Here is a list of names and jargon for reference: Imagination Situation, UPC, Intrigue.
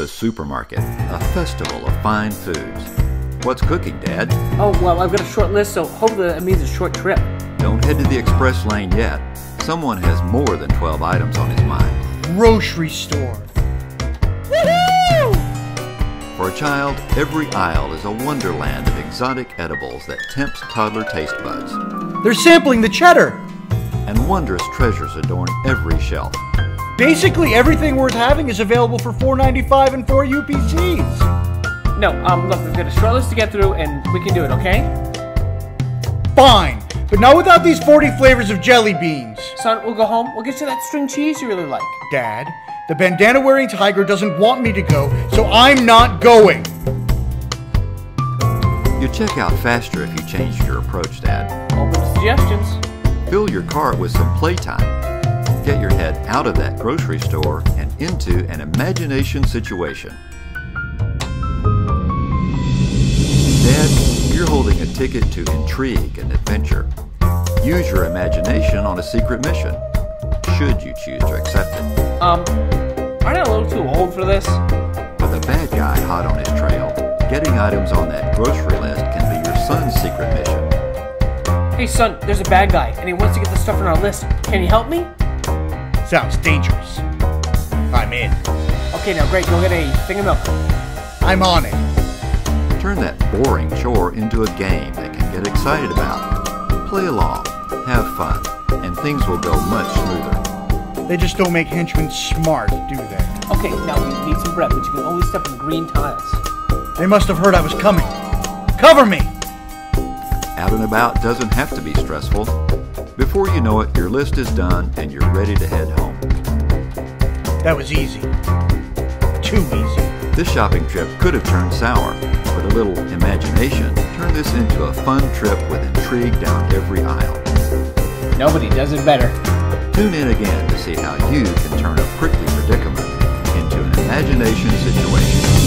the supermarket, a festival of fine foods. What's cooking, Dad? Oh, well, I've got a short list, so hopefully that means a short trip. Don't head to the express lane yet. Someone has more than 12 items on his mind. Grocery store. Woohoo! For a child, every aisle is a wonderland of exotic edibles that tempts toddler taste buds. They're sampling the cheddar! And wondrous treasures adorn every shelf. Basically, everything worth having is available for $4.95 and 4 UPCs. No, look, we've got a short list to get through, and we can do it, okay? Fine, but not without these 40 flavors of jelly beans. Son, we'll go home. We'll get you that string cheese you really like. Dad, the bandana-wearing tiger doesn't want me to go, so I'm not going. You check out faster if you changed your approach, Dad. Open to suggestions. Fill your cart with some playtime. Get your head out of that grocery store and into an imagination situation. Dad, you're holding a ticket to intrigue and adventure. Use your imagination on a secret mission, should you choose to accept it. Aren't I a little too old for this? With a bad guy hot on his trail, getting items on that grocery list can be your son's secret mission. Hey son, there's a bad guy and he wants to get the stuff on our list. Can you help me? Sounds dangerous. I'm in. Okay, now great, go get a thing of milk. I'm on it. Turn that boring chore into a game they can get excited about. Play along, have fun, and things will go much smoother. They just don't make henchmen smart, do they? Okay, now we need some bread, but you can only step on green tiles. They must have heard I was coming. Cover me! Out and about doesn't have to be stressful. Before you know it, your list is done and you're ready to head home. That was easy. Too easy. This shopping trip could have turned sour, but a little imagination turned this into a fun trip with intrigue down every aisle. Nobody does it better. Tune in again to see how you can turn a prickly predicament into an imagination situation.